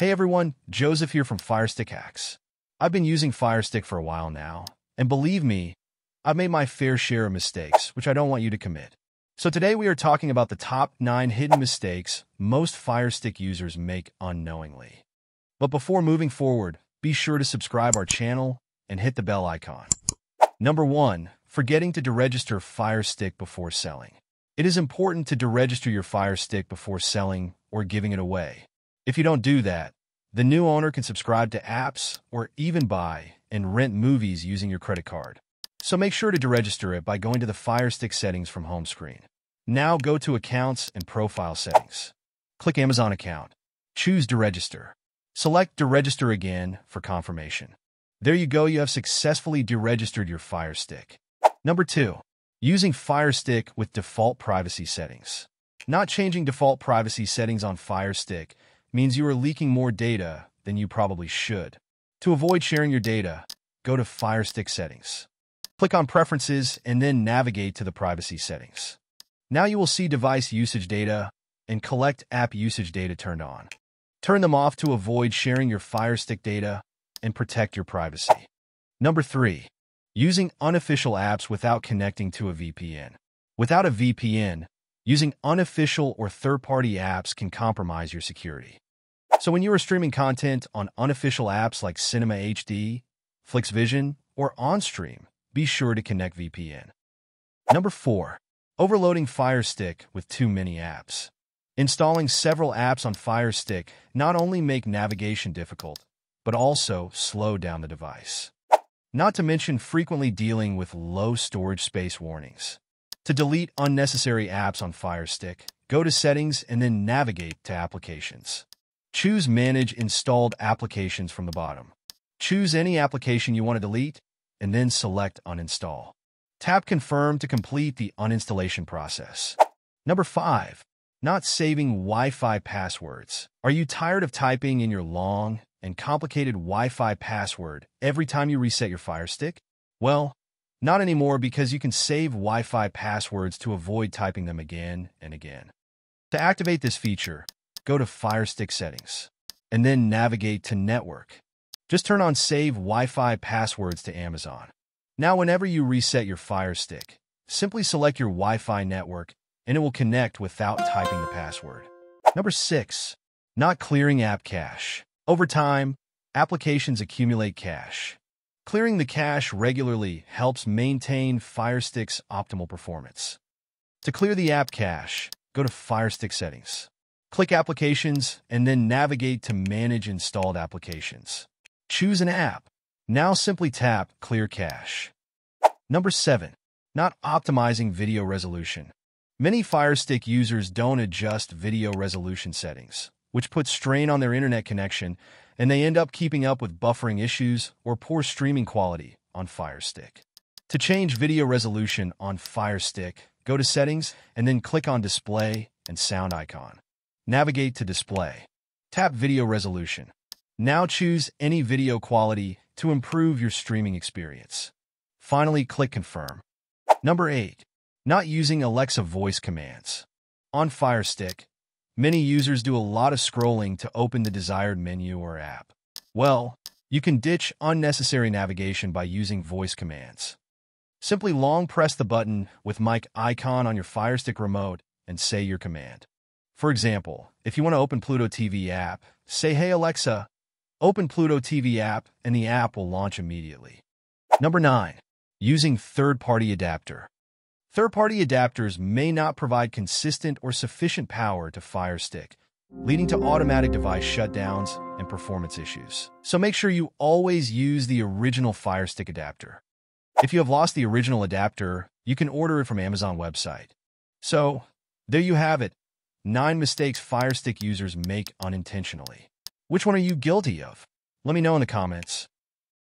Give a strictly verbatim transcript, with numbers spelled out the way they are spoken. Hey everyone, Joseph here from Fire Stick Hacks. I've been using Fire Stick for a while now, and believe me, I've made my fair share of mistakes, which I don't want you to commit. So today we are talking about the top nine hidden mistakes most Fire Stick users make unknowingly. But before moving forward, be sure to subscribe our channel and hit the bell icon. Number one, forgetting to deregister Fire Stick before selling. It is important to deregister your Fire Stick before selling or giving it away. If you don't do that, the new owner can subscribe to apps or even buy and rent movies using your credit card. So make sure to deregister it by going to the Fire Stick settings from home screen. Now go to Accounts and Profile Settings. Click Amazon Account. Choose Deregister. Select Deregister again for confirmation. There you go, you have successfully deregistered your Fire Stick. Number two, using Fire Stick with default privacy settings. Not changing default privacy settings on Fire Stick means you are leaking more data than you probably should. To avoid sharing your data, go to Fire Stick Settings. Click on Preferences and then navigate to the Privacy Settings. Now you will see Device Usage Data and Collect App Usage Data turned on. Turn them off to avoid sharing your Fire Stick data and protect your privacy. Number three, using unofficial apps without connecting to a V P N. Without a V P N, using unofficial or third-party apps can compromise your security. So when you are streaming content on unofficial apps like Cinema H D, FlixVision, or OnStream, be sure to connect V P N. Number four, overloading Fire Stick with too many apps. Installing several apps on Fire Stick not only make navigation difficult, but also slow down the device. Not to mention frequently dealing with low storage space warnings. To delete unnecessary apps on Fire Stick, go to Settings and then navigate to Applications. Choose Manage Installed Applications from the bottom. Choose any application you want to delete and then select Uninstall. Tap Confirm to complete the uninstallation process. Number five, not saving Wi-Fi passwords. Are you tired of typing in your long and complicated Wi-Fi password every time you reset your Fire Stick? Well, not anymore, because you can save Wi-Fi passwords to avoid typing them again and again. To activate this feature, go to Fire Stick Settings and then navigate to Network. Just turn on Save Wi-Fi Passwords to Amazon. Now whenever you reset your Fire Stick, simply select your Wi-Fi network and it will connect without typing the password. Number six, not clearing app cache. Over time, applications accumulate cache. Clearing the cache regularly helps maintain Fire Stick's optimal performance. To clear the app cache, go to Fire Stick Settings. Click Applications and then navigate to Manage Installed Applications. Choose an app. Now simply tap Clear Cache. Number seven, not optimizing video resolution. Many Fire Stick users don't adjust video resolution settings, which puts strain on their internet connection, and they end up keeping up with buffering issues or poor streaming quality on Fire Stick. To change video resolution on Fire Stick, go to Settings and then click on Display and Sound icon. Navigate to Display. Tap Video Resolution. Now choose any video quality to improve your streaming experience. Finally, click Confirm. Number eight, not using Alexa voice commands. On Fire Stick, many users do a lot of scrolling to open the desired menu or app. Well, you can ditch unnecessary navigation by using voice commands. Simply long press the button with mic icon on your Fire Stick remote and say your command. For example, if you want to open Pluto T V app, say, "Hey Alexa, open Pluto T V app," and the app will launch immediately. Number nine, using third-party adapter. Third-party adapters may not provide consistent or sufficient power to Fire Stick, leading to automatic device shutdowns and performance issues. So make sure you always use the original Fire Stick adapter. If you have lost the original adapter, you can order it from Amazon website. So there you have it, nine mistakes Fire Stick users make unintentionally. Which one are you guilty of? Let me know in the comments.